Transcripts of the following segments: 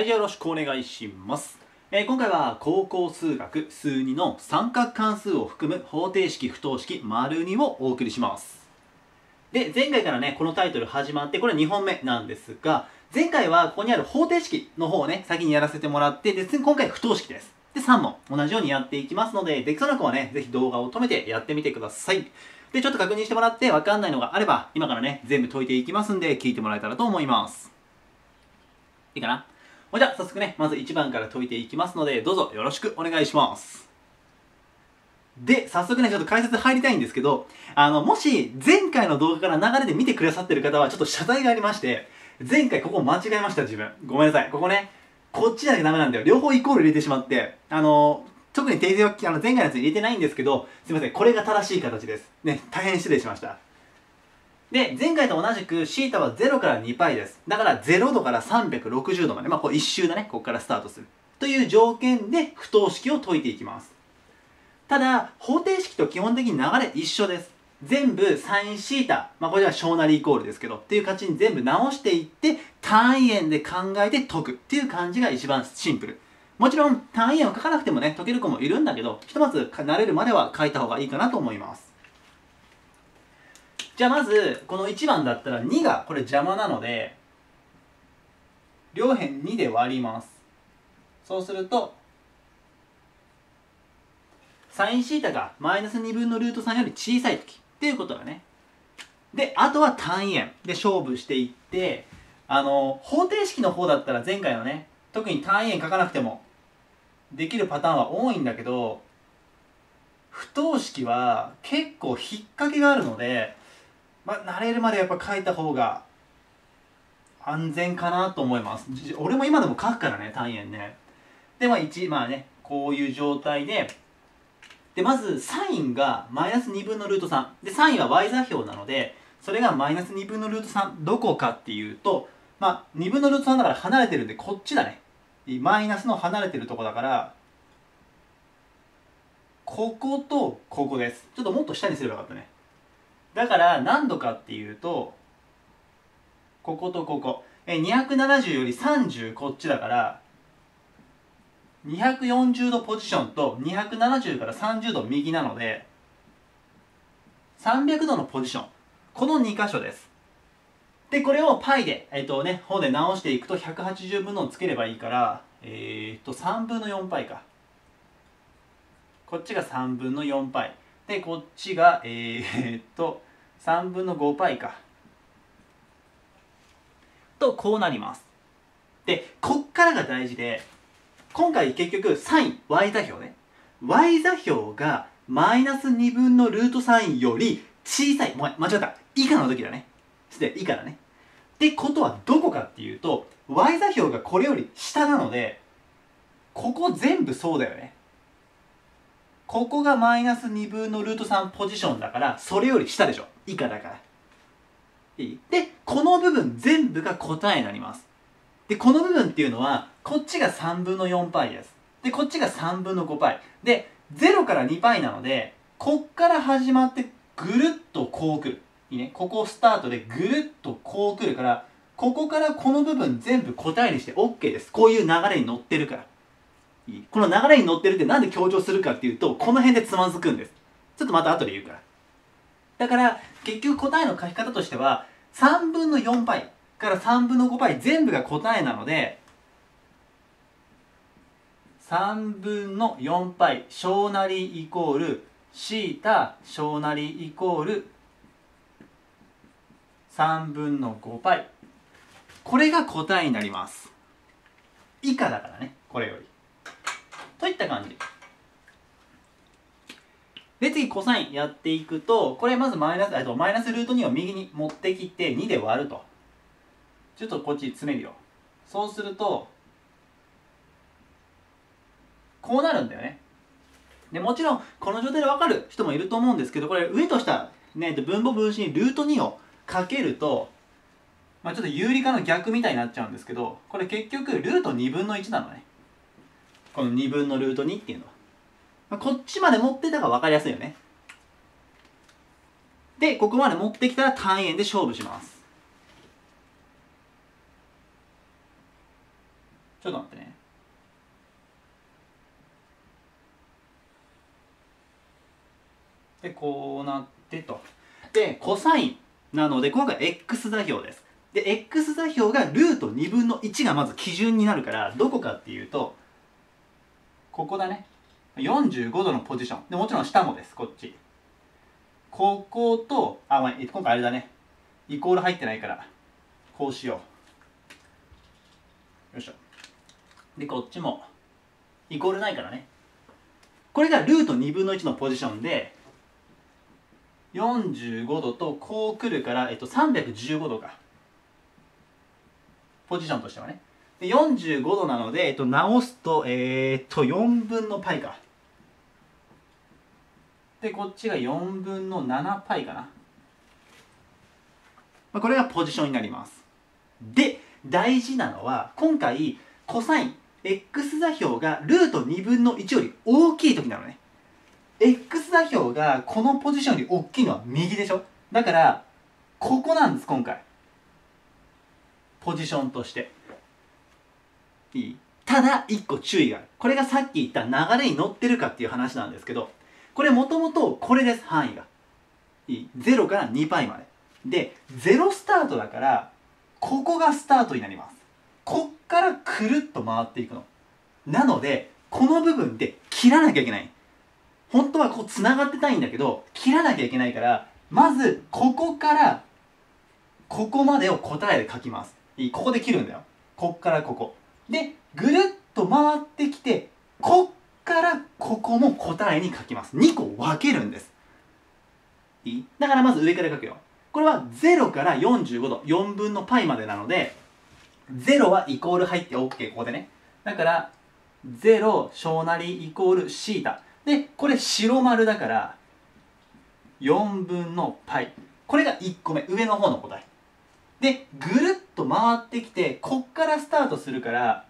はい、じゃあよろしくお願いします。今回は高校数学数2の三角関数を含む方程式不等式 ② をお送りします。で、前回からね、このタイトル始まって、これ2本目なんですが、前回はここにある方程式の方をね、先にやらせてもらって、で、今回不等式です。で、3問同じようにやっていきますので、できそうな子はね、ぜひ動画を止めてやってみてください。で、ちょっと確認してもらって、わかんないのがあれば、今からね、全部解いていきますんで、聞いてもらえたらと思います。いいかな？じゃあ早速ね、まず1番から解いていきますので、どうぞよろしくお願いします。で、早速ね、ちょっと解説入りたいんですけど、もし前回の動画から流れで見てくださってる方はちょっと謝罪がありまして、前回ここ間違えました。自分ごめんなさい。ここね、こっちだけダメなんだよ。両方イコール入れてしまって、特に訂正は前回のやつ入れてないんですけど、すいません、これが正しい形ですね。大変失礼しました。で、前回と同じく θ は0から 2π です。だから0度から360度まで、まあこう一周だね、ここからスタートする。という条件で不等式を解いていきます。ただ、方程式と基本的に流れ一緒です。全部 sinθ、まあこれは小なりイコールですけど、っていう形に全部直していって、単位円で考えて解くっていう感じが一番シンプル。もちろん単位円を書かなくてもね、解ける子もいるんだけど、ひとまず慣れるまでは書いた方がいいかなと思います。じゃあまずこの1番だったら2がこれ邪魔なので、両辺2で割ります。そうすると sinθ が-2分のルート3より小さい時っていうことだね。で、あとは単位円で勝負していって、方程式の方だったら前回のね、特に単位円書かなくてもできるパターンは多いんだけど、不等式は結構引っ掛けがあるので、まあ、慣れるまでやっぱ書いた方が安全かなと思います。俺も今でも書くからね、単円ね。で、まあまあね、こういう状態で、でまずサインが-2分のルート3で、サインは y 座標なので、それが-2分のルート3、どこかっていうと、まあ2分のルート3だから離れてるんで、こっちだね。マイナスの離れてるとこだから、こことここです。ちょっともっと下にすればよかったね。だから何度かっていうと、こことここ、270より30こっちだから、240度ポジションと270から30度右なので、300度のポジション、この2箇所です。でこれを π で方で直していくと、180分のつければいいから、3分の 4π か。こっちが3分の 4π で、こっちが3分の 5π かと、こうなります。でこっからが大事で、今回結局サイン y 座標ね、 y 座標が-2分のルートサインより小さい、間違った、以下の時だね。失礼、以下だね。ってことはどこかっていうと、 y 座標がこれより下なので、ここ全部そうだよね。ここが-2分のルート3ポジションだから、それより下でしょ、以下だから。いい？でこの部分全部が答えになります。でこの部分っていうのは、こっちが3分の 4π です。でこっちが3分の 5π で、0から 2π なので、こっから始まってぐるっとこう来る。いいね、ここスタートでぐるっとこう来るから、ここからこの部分全部答えにして OK です。こういう流れに乗ってるから。この流れに乗ってるってなんで強調するかっていうと、この辺でつまずくんです。ちょっとまた後で言うから。だから結局答えの書き方としては、3分の 4π から3分の 5π 全部が答えなので、3分の 4π 小なりイコール θ 小なりイコール3分の 5π、 これが答えになります。以下だからね、これよりといった感じで、次コサインやっていくと、これまずマイナスルート2を右に持ってきて、2で割ると。ちょっとこっち詰めるよ。そうするとこうなるんだよね。でもちろんこの状態で分かる人もいると思うんですけど、これ上と下、ね、分母分子にルート2をかけると、まあ、ちょっと有理化の逆みたいになっちゃうんですけど、これ結局ルート2分の1なのね。この2分のルート2っていうのは、まあ、こっちまで持ってたから分かりやすいよね。でここまで持ってきたら単円で勝負します。ちょっと待ってね。で、こうなってと。で、コサインなので、今回 x 座標です。で、x 座標がルート2分の1がまず基準になるから、どこかっていうと、ここだね。45度のポジション。で、もちろん下もです、こっち。ここと、あ、まあ、今回あれだね。イコール入ってないから、こうしよう。よいしょ。で、こっちも、イコールないからね。これがルート2分の1のポジションで、45度とこう来るから、315度か。ポジションとしてはね。で、45度なので、直すと、4分の π か。で、こっちが4分の 7π かな。まあ、これがポジションになります。で、大事なのは、今回、コサイン、x 座標がルート2分の1より大きい時なのね。x 座標がこのポジションより大きいのは右でしょ。だから、ここなんです、今回。ポジションとして。いい？ただ、一個注意がある。これがさっき言った流れに乗ってるかっていう話なんですけど、これもともとこれです、範囲が。いい？ 0 から 2π まで。で、0スタートだから、ここがスタートになります。こっからくるっと回っていくの。なので、この部分で切らなきゃいけない。本当はこう繋がってたいんだけど、切らなきゃいけないから、まず、ここから、ここまでを答えで書きます。いい？ここで切るんだよ。こっからここ。で、ぐるっと回ってきて、こっからここも答えに書きます。2個分けるんです。いい？だからまず上から書くよ。これは0から45度、4分の π までなので、0はイコール入って OK、ここでね。だから、0小なりイコール θ。で、これ白丸だから、4分の π。これが1個目、上の方の答え。で、ぐるっと回ってきて、こっからスタートするから、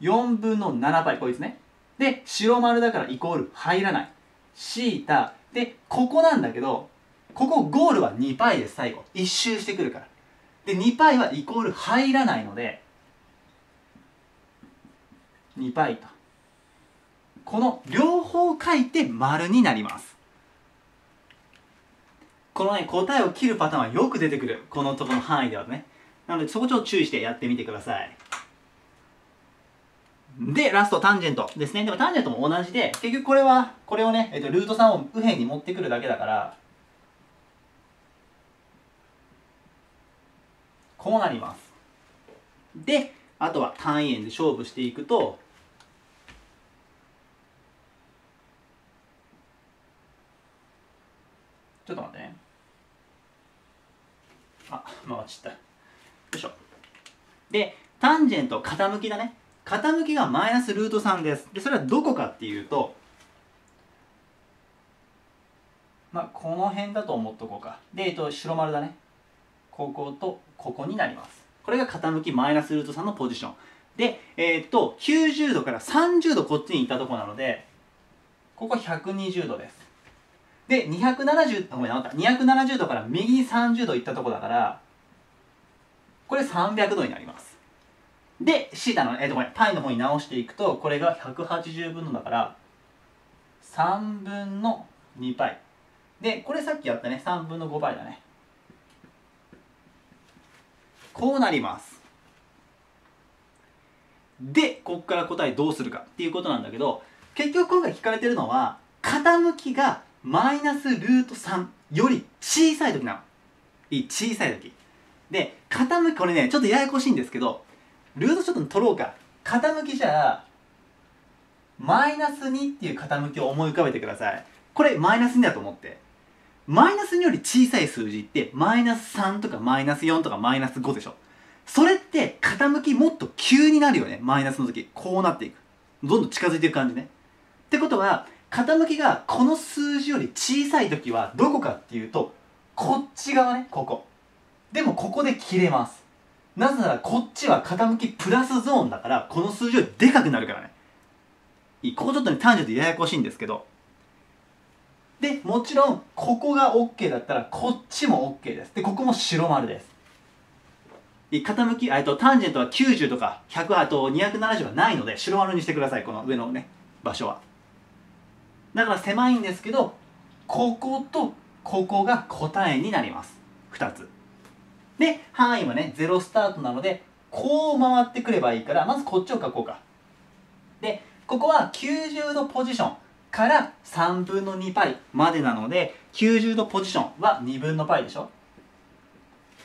4分の 7π、こいつね。で、白丸だからイコール入らない。θ。で、ここなんだけど、ここゴールは 2π です、最後。一周してくるから。で、2π はイコール入らないので、2π と。この両方書いて丸になります。このね、答えを切るパターンはよく出てくる。このところの範囲ではね。なので、そこちょっと注意してやってみてください。で、ラスト、タンジェントですね。でもタンジェントも同じで、結局これは、これをね、ルート3を右辺に持ってくるだけだから、こうなります。で、あとは単位円で勝負していくと、ちょっと待ってね。あ、回っちゃった。よいしょ。で、タンジェント、傾きだね。傾きがマイナスルート3です。で、それはどこかっていうと、まあ、この辺だと思っとこうか。で、白丸だね。こことここになります。これが傾きマイナスルート3のポジション。で、90度から30度こっちに行ったとこなので、ここ120度です。で、270度から右に30度いったとこだから、これ300度になります。で、θの、π の方に直していくと、これが180分のだから、3分の 2π。で、これさっきやったね、3分の 5π だね。こうなります。で、ここから答えどうするかっていうことなんだけど、結局今回聞かれてるのは、傾きが、マイナスルート3より小さい時なの。いい？小さい時。で、傾き、これね、ちょっとややこしいんですけど、ルートちょっと取ろうか。傾きじゃあ、マイナス2っていう傾きを思い浮かべてください。これ、マイナス2だと思って。マイナス2より小さい数字って、マイナス3とかマイナス4とかマイナス5でしょ。それって、傾きもっと急になるよね。マイナスの時。こうなっていく。どんどん近づいていく感じね。ってことは、傾きがこの数字より小さい時はどこかっていうと、こっち側ね、ここ。でもここで切れます。なぜならこっちは傾きプラスゾーンだから、この数字よりでかくなるからね。いい？ここちょっとね、単純でややこしいんですけど。で、もちろん、ここが OK だったら、こっちも OK です。で、ここも白丸です。傾き、タンジェントは90とか100、あと270はないので、白丸にしてください、この上のね、場所は。だから狭いんですけど、こことここが答えになります。2つ。で、範囲はね、0スタートなので、こう回ってくればいいから、まずこっちを書こうか。で、ここは90度ポジションから3分の2パイまでなので、90度ポジションは2分のパイでしょ。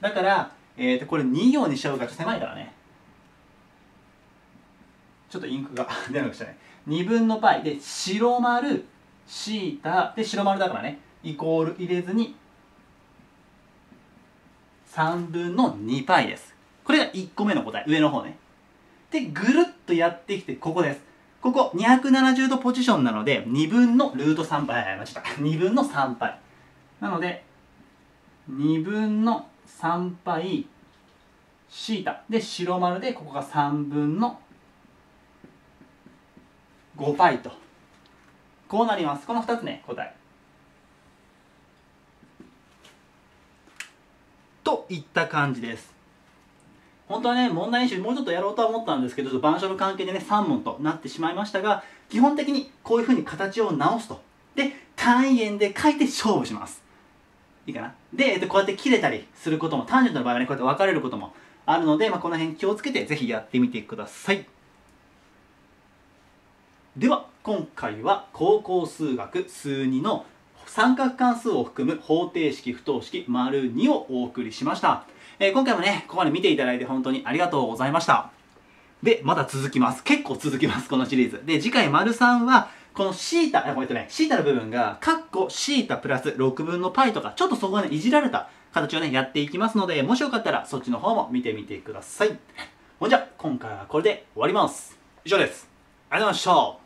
だから、これ2行にしちゃうから狭いからね。ちょっとインクが出なくちゃね。2分のパイで白丸シータで白丸だからね、イコール入れずに3分の2パイです。これが1個目の答え、上の方ね。でぐるっとやってきてここです。ここ270度ポジションなので2分のルート3パイ、間違えた、2分の3パイなので2分の3パイシータで白丸で、ここが3分の5パイと、こうなります。この2つね、答えといった感じです。本当はね、問題演習もうちょっとやろうとは思ったんですけど、板書の関係でね3問となってしまいましたが、基本的にこういうふうに形を直すと、で単位円で書いて勝負します。いいかな。でこうやって切れたりすることも、タンジェントの場合はねこうやって分かれることもあるので、この辺気をつけてぜひやってみてください。では今回は高校数学数2の三角関数を含む方程式不等式 ② をお送りしました。今回もねここまで見ていただいて本当にありがとうございました。でまだ続きます。結構続きます、このシリーズで。次回 ③ はこのシータ、こうやってねシータの部分がカッコシータプラス6分のパイとか、ちょっとそこがねいじられた形をねやっていきますので、もしよかったらそっちの方も見てみてください。ほんじゃ今回はこれで終わります。以上です。ありがとうございました。